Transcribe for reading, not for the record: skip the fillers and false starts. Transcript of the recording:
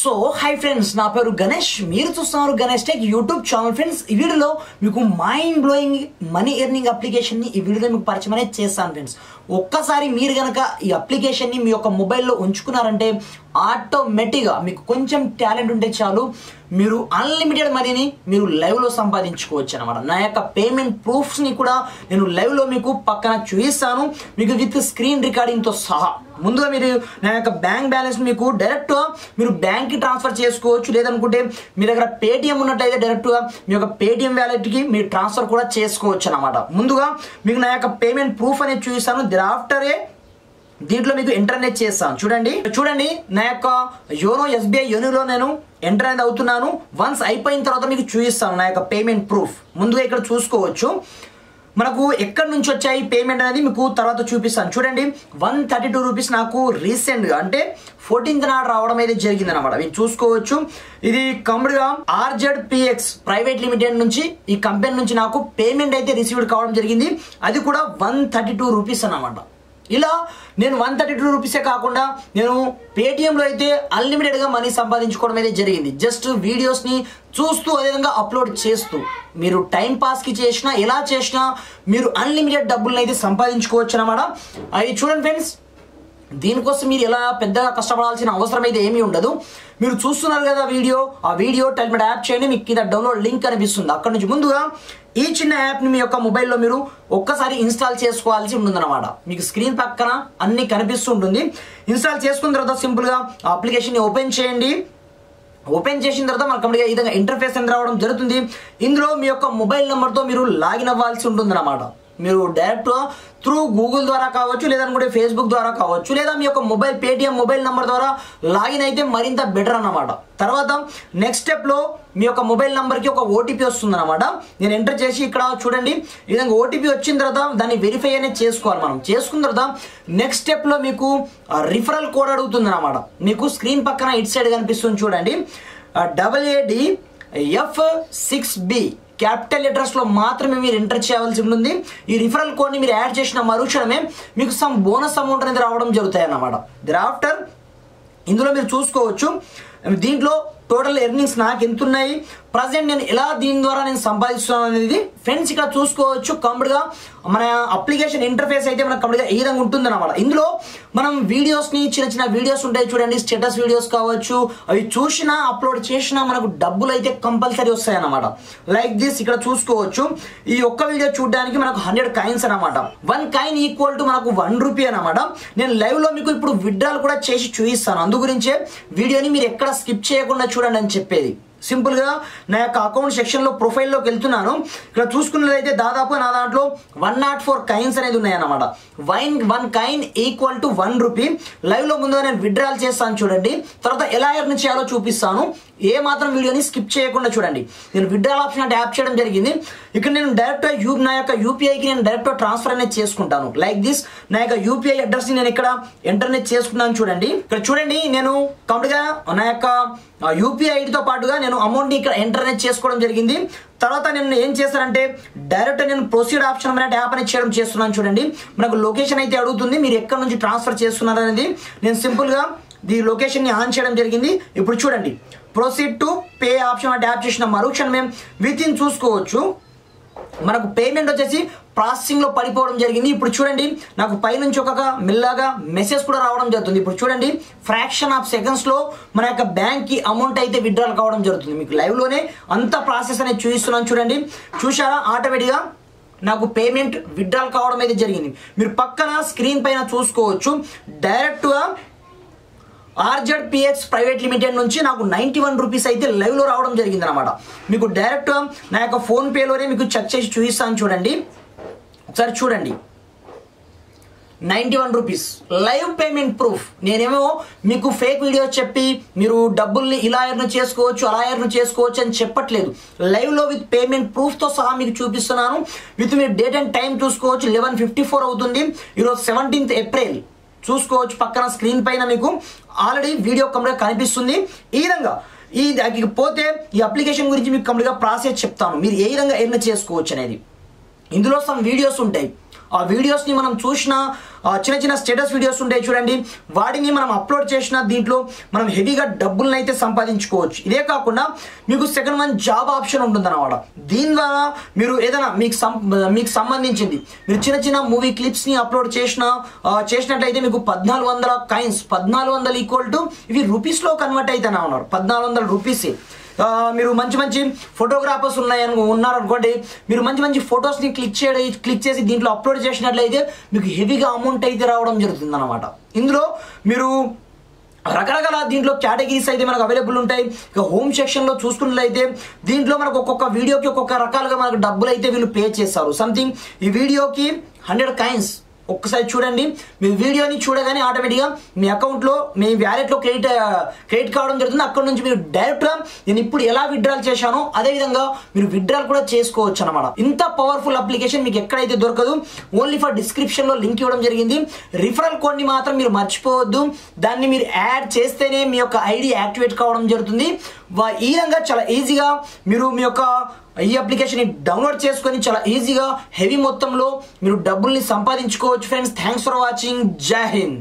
So hi friends, నా పేరు గణేష్, మీరు చూస్తున్నారు Ganesh tech YouTube channel. Friends, ఈ వీడియోలో మీకు మైండ్ బ్లోయింగ్ మనీ ఎర్నింగ్ అప్లికేషన్ని ఈ వీడియోలో మీకు పరిచయం అనేది చేస్తాను. ఫ్రెండ్స్, ఒక్కసారి మీరు కనుక ఈ అప్లికేషన్ని మీ యొక్క మొబైల్లో ఉంచుకున్నారంటే ఆటోమేటిక్గా మీకు కొంచెం టాలెంట్ ఉంటే చాలు, మీరు అన్లిమిటెడ్ మనీని మీరు లైవ్లో సంపాదించుకోవచ్చు అనమాట. నా యొక్క పేమెంట్ ప్రూఫ్స్ని కూడా నేను లైవ్లో మీకు పక్కన చూపిస్తాను, మీకు విత్ స్క్రీన్ రికార్డింగ్తో సహా. ముందుగా మీరు నా యొక్క బ్యాంక్ బ్యాలెన్స్ మీకు డైరెక్ట్గా మీరు బ్యాంక్కి ట్రాన్స్ఫర్ చేసుకోవచ్చు, లేదనుకుంటే మీ దగ్గర పేటిఎం ఉన్నట్లయితే డైరెక్ట్గా మీ యొక్క పేటిఎం వ్యాలెట్కి మీరు ట్రాన్స్ఫర్ కూడా చేసుకోవచ్చు అనమాట. ముందుగా మీకు నా యొక్క పేమెంట్ ప్రూఫ్ అనేది చూపిస్తాను, దెన్ ఆఫ్టర్ ఏ దీంట్లో మీకు ఎంటర్ అనేది చేస్తాను. చూడండి నా యొక్క యోనో ఎస్బీఐ యోనోలో నేను ఎంటర్ అనేది అవుతున్నాను. వన్స్ అయిపోయిన తర్వాత మీకు చూపిస్తాను నా యొక్క పేమెంట్ ప్రూఫ్. ముందుగా ఇక్కడ చూసుకోవచ్చు మనకు ఎక్కడి నుంచి వచ్చాయి పేమెంట్ అనేది మీకు తర్వాత చూపిస్తాను. చూడండి, 132 రూపీస్ నాకు రీసెంట్గా అంటే 14th నాడు రావడం అయితే జరిగింది అనమాట. మీరు చూసుకోవచ్చు, ఇది కంపెనీగా RZPX ప్రైవేట్ లిమిటెడ్ నుంచి, ఈ కంపెనీ నుంచి నాకు పేమెంట్ అయితే రిసీవ్డ్ కావడం జరిగింది. అది కూడా 132 రూపీస్ అనమాట. ఇలా నేను 132 రూపీసే కాకుండా నేను పేటిఎంలో అయితే అన్లిమిటెడ్గా మనీ సంపాదించుకోవడం అయితే జరిగింది. జస్ట్ వీడియోస్ని చూస్తూ అదేవిధంగా అప్లోడ్ చేస్తూ మీరు టైం పాస్కి చేసినా ఎలా చేసినా మీరు అన్లిమిటెడ్ డబ్బులను అయితే సంపాదించుకోవచ్చు అనమాట. అది చూడండి ఫ్రెండ్స్, దీనికోసం మీరు ఎలా పెద్దగా కష్టపడాల్సిన అవసరం అయితే ఏమీ ఉండదు. మీరు చూస్తున్నారు కదా వీడియో, ఆ వీడియో టెల్మెట్ యాప్ చేయండి, మీకు కింద డౌన్లోడ్ లింక్ కనిపిస్తుంది. అక్కడ నుంచి ముందుగా ఈ చిన్న యాప్ని మీ యొక్క మొబైల్లో మీరు ఒక్కసారి ఇన్స్టాల్ చేసుకోవాల్సి ఉంటుందన్నమాట. మీకు స్క్రీన్ పక్కన అన్ని కనిపిస్తుంటుంది. ఇన్స్టాల్ చేసుకున్న తర్వాత సింపుల్గా ఆ అప్లికేషన్ని ఓపెన్ చేయండి. ఓపెన్ చేసిన తర్వాత మనకు కంప్లీట్గా ఈ విధంగా ఇంటర్ఫేస్ ఎంత రావడం జరుగుతుంది. ఇందులో మీ యొక్క మొబైల్ నెంబర్తో మీరు లాగిన్ అవ్వాల్సి ఉంటుందన్నమాట. మీరు డైరెక్ట్గా త్రూ గూగుల్ ద్వారా కావచ్చు, లేదనుకుంటే ఫేస్బుక్ ద్వారా కావచ్చు, లేదా మీ యొక్క మొబైల్ పేటిఎం మొబైల్ నెంబర్ ద్వారా లాగిన్ అయితే మరింత బెటర్ అన్నమాట. తర్వాత నెక్స్ట్ స్టెప్లో మీ యొక్క మొబైల్ నెంబర్కి ఒక ఓటీపీ వస్తుంది అనమాట. నేను ఎంటర్ చేసి ఇక్కడ చూడండి ఈ విధంగా ఓటీపీ వచ్చిన తర్వాత దాన్ని వెరిఫై అనేది చేసుకోవాలి. మనం చేసుకున్న తర్వాత నెక్స్ట్ స్టెప్లో మీకు రిఫరల్ కోడ్ అడుగుతుంది అనమాట. మీకు స్క్రీన్ పక్కన ఇట్ సైడ్ కనిపిస్తుంది చూడండి, AADF6B క్యాపిటల్ లెటర్స్లో మాత్రమే మీరు ఎంటర్ చేయాల్సి ఉంటుంది. ఈ రిఫరల్ కోడ్ని మీరు యాడ్ చేసిన మరుక్షణమే మీకు సమ్ బోనస్ అమౌంట్ అనేది రావడం జరుగుతాయి అన్నమాట. దెన్ ఆఫ్టర్ ఇందులో మీరు చూసుకోవచ్చు దీంట్లో టోటల్ ఎర్నింగ్స్ నాకు ఎంత ఉన్నాయి, ప్రజెంట్ నేను ఎలా దీని ద్వారా నేను సంపాదిస్తున్నాను అనేది ఫ్రెండ్స్ ఇక్కడ చూసుకోవచ్చు. కంప్లీట్గా మన అప్లికేషన్ ఇంటర్ఫేస్ అయితే మనకు కంప్లీట్గా ఏ విధంగా ఉంటుందన్నమాట. ఇందులో మనం వీడియోస్ని చిన్న చిన్న వీడియోస్ ఉంటాయి చూడండి, స్టేటస్ వీడియోస్ కావచ్చు, అవి చూసినా అప్లోడ్ చేసినా మనకు డబ్బులు అయితే కంపల్సరీ వస్తాయన్నమాట. లైక్ దిస్ ఇక్కడ చూసుకోవచ్చు, ఈ ఒక్క వీడియో చూడడానికి మనకు 100 కాయిన్స్ అనమాట. 1 కాయిన్ ఈక్వల్ టు మనకు 1 రూపీ అనమాట. నేను లైవ్లో మీకు ఇప్పుడు విత్డ్రాల్ కూడా చేసి చూపిస్తాను, అందు గురించే వీడియోని మీరు ఎక్కడ స్కిప్ చేయకుండా చూడండి అని చెప్పేది. సింపుల్గా నా యొక్క అకౌంట్ సెక్షన్లో ప్రొఫైల్లోకి వెళ్తున్నాను. ఇక్కడ చూసుకున్నట్లయితే దాదాపు నా దాంట్లో 104 కాయిన్స్ అనేది ఉన్నాయన్నమాట. 1 కాయిన్ ఈక్వల్ టు 1 రూపీ. లైవ్లో ముందుగా నేను విత్డ్రాల్ చేస్తాను చూడండి, తర్వాత ఎలా ఎర్న్ చేయాలో చూపిస్తాను. ఏ మాత్రం వీడియోని స్కిప్ చేయకుండా చూడండి. నేను విత్డ్రాల్ ఆప్షన్ అంటే యాప్ చేయడం జరిగింది. ఇక్కడ నేను డైరెక్ట్గా నా యొక్క యూపీఐకి నేను డైరెక్ట్గా ట్రాన్స్ఫర్ అనేది చేసుకుంటాను. లైక్ దిస్ నా యొక్క యూపీఐ అడ్రస్ని నేను ఇక్కడ ఎంటర్నేట్ చేసుకున్నాను చూడండి. ఇక్కడ చూడండి నేను కంప్లీట్గా నా యొక్క యూపీఐ ఐడితో పాటుగా నేను అమౌంట్ని ఇక్కడ ఎంటర్ అనేది చేసుకోవడం జరిగింది. తర్వాత నేను ఏం చేశానంటే డైరెక్ట్ నేను ప్రొసీడ్ ఆప్షన్ అనేది యాప్ అనేది చేయడం చేస్తున్నాను చూడండి. మనకు లొకేషన్ అయితే అడుగుతుంది మీరు ఎక్కడ నుంచి ట్రాన్స్ఫర్ చేస్తున్నారు అనేది. నేను సింపుల్గా ఈ లొకేషన్ని ఆన్ చేయడం జరిగింది. ఇప్పుడు చూడండి ప్రొసీడ్ టు పే ఆప్షన్ అంటే యాప్ చేసిన మరుక్షణమే విత్ ఇన్ చూసుకోవచ్చు మనకు పేమెంట్ వచ్చేసి ప్రాసెసింగ్లో పడిపోవడం జరిగింది. ఇప్పుడు చూడండి నాకు పైనుంచి ఒక మెల్లగా మెసేజ్ కూడా రావడం జరుగుతుంది. ఇప్పుడు చూడండి ఫ్రాక్షన్ ఆఫ్ సెకండ్స్లో మన యొక్క బ్యాంక్కి అమౌంట్ అయితే విత్డ్రాల్ కావడం జరుగుతుంది. మీకు లైవ్లోనే అంత ప్రాసెస్ అనేది చూపిస్తున్నాను చూడండి. చూసారా, ఆటోమేటిక్గా నాకు పేమెంట్ విత్డ్రాల్ కావడం అయితే జరిగింది. మీరు పక్కన స్క్రీన్ పైన చూసుకోవచ్చు డైరెక్ట్గా RZPX ప్రైవేట్ లిమిటెడ్ నుంచి నాకు 91 రూపీస్ అయితే లైవ్లో రావడం జరిగింది అనమాట. మీకు డైరెక్ట్ నా యొక్క ఫోన్పేలోనే మీకు చెక్ చేసి చూపిస్తాను చూడండి. ఒకసారి చూడండి 91 రూపీస్ లైవ్ పేమెంట్ ప్రూఫ్. నేనేమో మీకు ఫేక్ వీడియోస్ చెప్పి మీరు డబ్బుల్ని ఇలా ఎర్న్ చేసుకోవచ్చు అలా ఎర్న్ చేసుకోవచ్చు అని చెప్పట్లేదు. లైవ్లో విత్ పేమెంట్ ప్రూఫ్తో సహా మీకు చూపిస్తున్నాను. విత్ మీరు డేట్ అండ్ టైం చూసుకోవచ్చు. 11:54 అవుతుంది ఈరోజు, 17th ఏప్రిల్. చూసుకోవచ్చు పక్కన స్క్రీన్ పైన మీకు ఆల్రెడీ వీడియో కంప్లీట్గా కనిపిస్తుంది. ఈ విధంగా ఈ పోతే ఈ అప్లికేషన్ గురించి మీకు కంప్లీట్గా ప్రాసెస్ చెప్తాను, మీరు ఏ విధంగా ఎర్న్ చేసుకోవచ్చు అనేది. ఇందులో సమ్ వీడియోస్ ఉంటాయి, आ वीडियोस नी మనం చూసిన చిన్న చిన్న స్టేటస్ వీడియోస్ ఉంటాయి చూడండి వాడిని మనం అప్లోడ్ చేసిన దీంట్లో మనం హెవీగా డబ్బుల్ని అయితే సంపాదించుకోవచ్చు ఇదే కాకుండా మీకు సెకండ్ వన్ జాబ్ ఆప్షన్ ఉంటుందన్నమాట దీని ద్వారా మీరు ఏదైనా మీకు సంబంధించింది మీరు చిన్న చిన్న మూవీ క్లిప్స్ ని అప్లోడ్ చేసినట్లయితే మీకు 1400 కాయిన్స్ 1400 ఇవి రూపీస్ లో కన్వర్ట్ అయితేనా ఉన్నారు 1400 రూపీస్ మీరు మంచి మంచి ఫోటోగ్రాఫర్స్ ఉన్నారు అనుకోండి మీరు మంచి మంచి ఫోటోస్ ని క్లిక్ చేసి దీంట్లో అప్లోడ్ చేసినట్లయితే మీకు హెవీగా అమౌంట్ అయితే రావడం జరుగుతుందన్నమాట ఇందులో మీరు రకరకాల దీంట్లో కేటగిరీస్ అయితే మనకు అవైలబుల్ ఉంటాయి ఇక హోమ్ సెక్షన్ లో చూసుకున్నట్లయితే దీంట్లో మనకు ఒక్కొక్క వీడియోకి ఒక్కొక్క రకాలుగా మనకు డబ్బులు అయితే వీళ్ళు పే చేస్తారు సంథింగ్ ఈ వీడియోకి 100 కాయిన్స్ ఒక్కసారి చూడండి మీ వీడియోని చూడగానే ఆటోమేటిగ్గా మీ అకౌంట్ లో మీ వాలెట్ లో క్రెడిట్ కావడం జరుగుతుంది అక్కడ నుంచి మీరు డైరెక్ట్ గా నేను ఇప్పుడు ఎలా విత్డ్రా చేశానో అదే విధంగా మీరు విత్డ్రా కూడా చేసుకోవచ్చు అన్నమాట ఇంత పవర్ఫుల్ అప్లికేషన్ మీకు ఎక్కడైతే దొరకదు ఓన్లీ ఫర్ డిస్క్రిప్షన్ లో లింక్ ఇవ్వడం జరిగింది రిఫరల్ కోడ్ ని మాత్రం మీరు మర్చిపోవద్దు దాన్ని మీరు యాడ్ చేస్తేనే మీ యొక్క ఐడి యాక్టివేట్ కావడం జరుగుతుంది ఈ విధంగా చాలా ఈజీగా మీరు మీ యొక్క ఈ అప్లికేషన్ ని డౌన్లోడ్ చేసుకొని చాలా ఈజీగా హెవీ మొత్తంలో మీరు డబ్బుల్ని సంపాదించుకోవచ్చు ఫ్రెండ్స్ థాంక్స్ ఫర్ వాచింగ్ జై హింద్